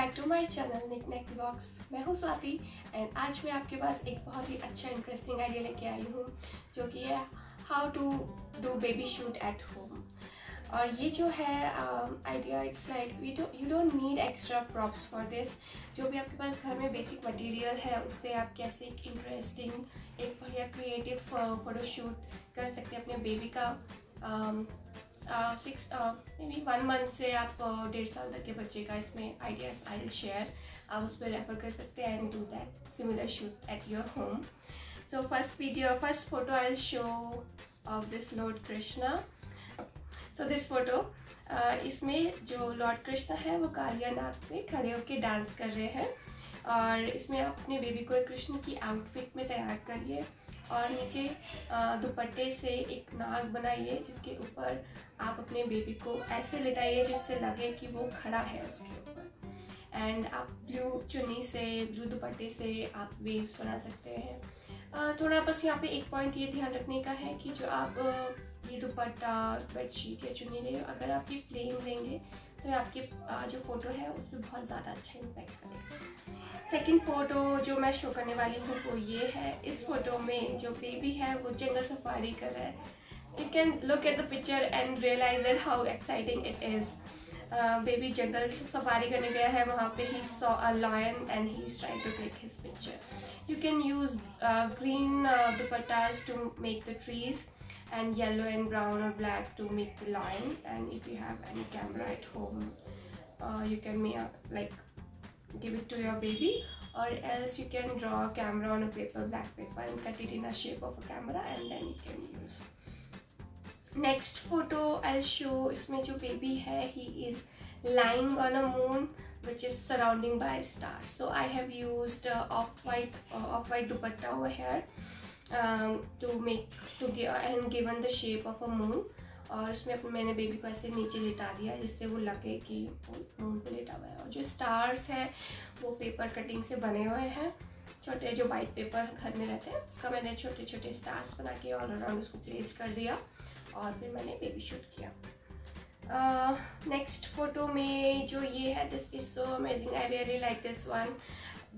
Back to my channel knick knack vlogs. मैं हूँ Swati and आज मैं आपके पास एक बहुत ही अच्छा इंटरेस्टिंग आइडिया लेके आई हूँ, जो कि है how to do baby shoot at home. और ये जो है idea, it's like you don't need extra props for this. जो भी आपके पास घर में बेसिक मटेरियल है, उससे आप कैसे एक इंटरेस्टिंग, एक बढ़िया क्रिएटिव फोटोशूट कर सकते हैं अपने बेबी का 1 मंथ से आप 1.5 साल तक के बच्चे का। इसमें आइडियाज आई विल शेयर, आप उस पर रेफर कर सकते हैं and do that similar shoot at your home. So first photo I will show of this Lord Krishna. So this photo, इसमें जो लॉर्ड कृष्णा है वो कालिया नाग पे खड़े होकर डांस कर रहे हैं। और इसमें आप अपने बेबी को एक कृष्ण की आउटफिट में तैयार करिए और नीचे दुपट्टे से एक नाग बनाइए, जिसके ऊपर आप अपने बेबी को ऐसे लिटाइए जिससे लगे कि वो खड़ा है उसके ऊपर। एंड आप ब्लू चुन्नी से, ब्लू दुपट्टे से आप वेव्स बना सकते हैं। थोड़ा बस यहाँ पे एक पॉइंट ये ध्यान रखने का है कि जो आप ये दुपट्टा, बेडशीट या चुन्नी ले, अगर आप ये प्लेन लेंगे तो आपके जो फ़ोटो है उस पर बहुत ज़्यादा अच्छा इम्पैक्ट करेगा। सेकंड फ़ोटो जो मैं शो करने वाली हूँ वो ये है। इस फोटो में जो बेबी है वो जंगल सफारी कर रहा है। You can look at the picture and realise that how exciting it is. Baby jungle safari करने गया है, वहाँ पे ही saw a lion and he is trying to take his picture. You can use green dupattas to make the trees and yellow and brown or black to make the line, and if you have any camera at home you can make like give it to your baby, or else you can draw a camera on a paper, black paper, and cut it in a shape of a camera and then you can use. Next photo I'll show, इसमें जो baby है he is lying on a moon which is surrounding by stars. So I have used off-white dupatta over here to give the shape of a moon। और इसमें मैंने baby को ऐसे नीचे लिटा दिया जिससे वो लगे कि मून पे लिटा हुआ है। और जो स्टार्स है वो पेपर कटिंग से बने हुए हैं, छोटे जो वाइट पेपर घर में रहते हैं उसका मैंने छोटे छोटे स्टार्स बना के ऑल अराउंड उसको प्लेस कर दिया और फिर मैंने बेबी शूट किया। नेक्स्ट फोटो में जो ये है, this is so amazing, I really like this one.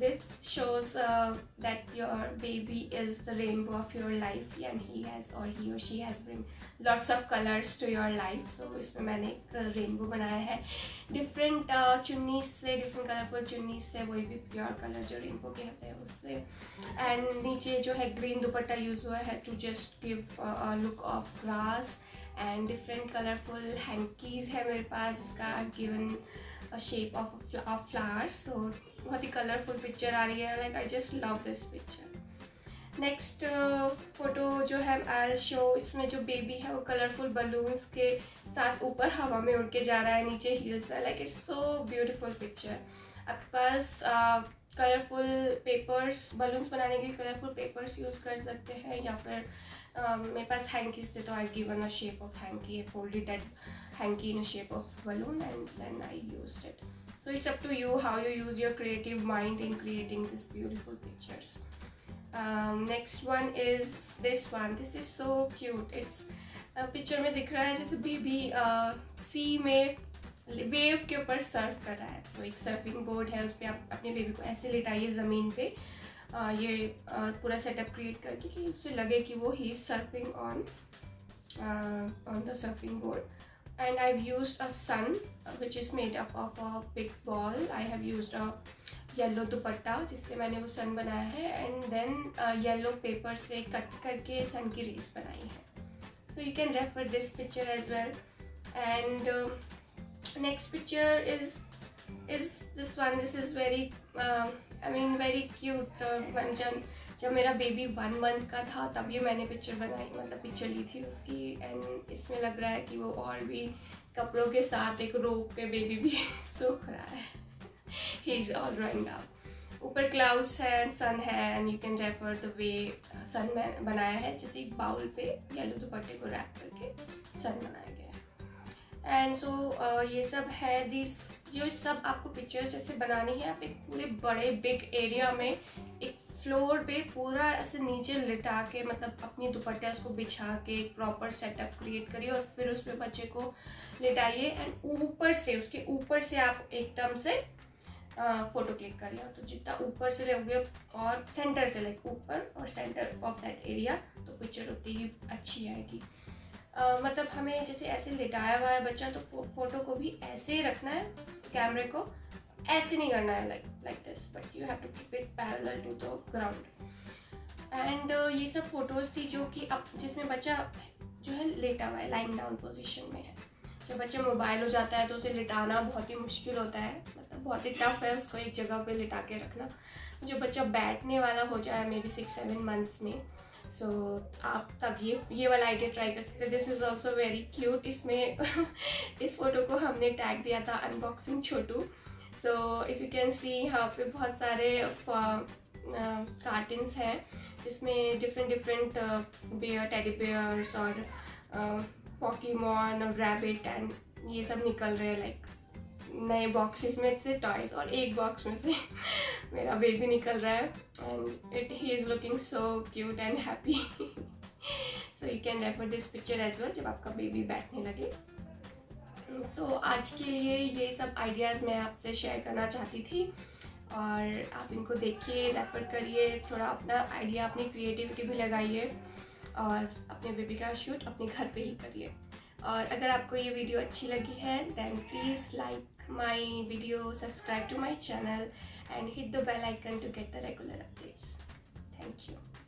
This shows that your baby is the rainbow of your life and he or she has bring lots of colors to your life. So इसमें मैंने एक rainbow बनाया है different चुन्नी से, different colourful चुन्नी से, वही भी प्योर कलर जो रेनबो के होते हैं उससे। एंड नीचे जो है ग्रीन दुपट्टा यूज़ हुआ है to just give a look of grass. And different colourful hankies है मेरे पास जिसका given shape of flowers. So बहुत ही कलरफुल पिक्चर आ रही है, like I just love this picture. Next photo जो है आई शो, इसमें जो बेबी है वो कलरफुल बलून्स के साथ ऊपर हवा में उड़ के जा रहा है, नीचे हील्स है, like it's so beautiful picture. आपके पास कलरफुल पेपर्स, बलून्स बनाने के लिए कलरफुल पेपर्स यूज़ कर सकते हैं, या फिर मेरे पास हैंकीज थे तो I given a shape of hanky, I folded that hanky in a shape of balloon and then I used it. So it's up to you how you use your creative mind in creating this beautiful pictures. Next one is this one, this is so cute. It's picture में दिख रहा है जैसे baby सी में wave के ऊपर Surf कर रहा है। तो एक सर्फिंग बोर्ड है, उस पर आप अपने बेबी को ऐसे लिटाइए ज़मीन पे, ये पूरा सेटअप क्रिएट करके कि उससे लगे कि वो ही surfing on the surfing board. And I have used a sun which is made up of a big ball. I have used a yellow dupatta जिससे मैंने वो सन बनाया है एंड देन येलो पेपर से कट करके सन की rays बनाई है। So you can refer this picture as well. And next picture is this one. This is very cute. जब मेरा बेबी 1 मंथ का था तब ये मैंने पिक्चर बनाई, मतलब पिक्चर ली थी उसकी। एंड इसमें लग रहा है कि वो और भी कपड़ों के साथ एक रोप पे बेबी भी सूख रहा है। He is all drying up. ऊपर clouds है, sun है and you can refer the way sun बनाया है, जैसे एक बाउल पे येलो दुपट्टे को रैप करके सन बनाया गया है। एंड सो ये सब है, दिस जो सब आपको पिक्चर्स जैसे बनानी है, आप एक पूरे बड़े बिग एरिया में एक फ्लोर पे पूरा ऐसे नीचे लिटा के, मतलब अपनी दुपट्टे उसको बिछा के एक प्रॉपर सेटअप क्रिएट करिए और फिर उस पर बच्चे को लिटाइए। एंड ऊपर से, उसके ऊपर से आप एकदम से फोटो क्लिक कर लिया। तो जितना ऊपर से लोगे और सेंटर से लाइक ऊपर और सेंटर ऑफ दैट एरिया तो पिक्चर उतनी ही अच्छी आएगी। मतलब हमें जैसे ऐसे लिटाया हुआ है बच्चा तो फोटो को भी ऐसे ही रखना है, कैमरे को ऐसे नहीं करना है like this, but you have to keep it parallel to the ground. And ये सब फोटोज़ थी जो कि अब जिसमें बच्चा जो है लेटा हुआ है, लाइंग डाउन पोजीशन में है। जब बच्चा मोबाइल हो जाता है तो उसे लिटाना बहुत ही मुश्किल होता है, मतलब बहुत ही टफ है उसको एक जगह पे लिटा के रखना। जब बच्चा बैठने वाला हो जाए मे बी 6-7 मंथ्स में, सो आप तब ये वाला आइडिया ट्राई कर सकते हैं। This is also very cute. इसमें इस फोटो को हमने टैग दिया था unboxing Chhotu. So if you can see यहाँ पे बहुत सारे कार्टन्स हैं जिसमें डिफरेंट बेयर, टेडी बेयर्स और पॉकीमॉन और रैबिट एंड ये सब निकल रहे हैं लाइक नए बॉक्सेस में से टॉयज, और एक बॉक्स में से मेरा बेबी निकल रहा है and it he is looking so cute and happy. So you can refer this picture as well जब आपका बेबी बैठने लगे। सो आज के लिए ये सब आइडियाज़ मैं आपसे शेयर करना चाहती थी और आप इनको देखिए, रेफर करिए, थोड़ा अपना आइडिया, अपनी क्रिएटिविटी भी लगाइए और अपने बेबी का शूट अपने घर पे ही करिए। और अगर आपको ये वीडियो अच्छी लगी है then please like my video, subscribe to my channel and hit the bell icon to get the regular updates. Thank you.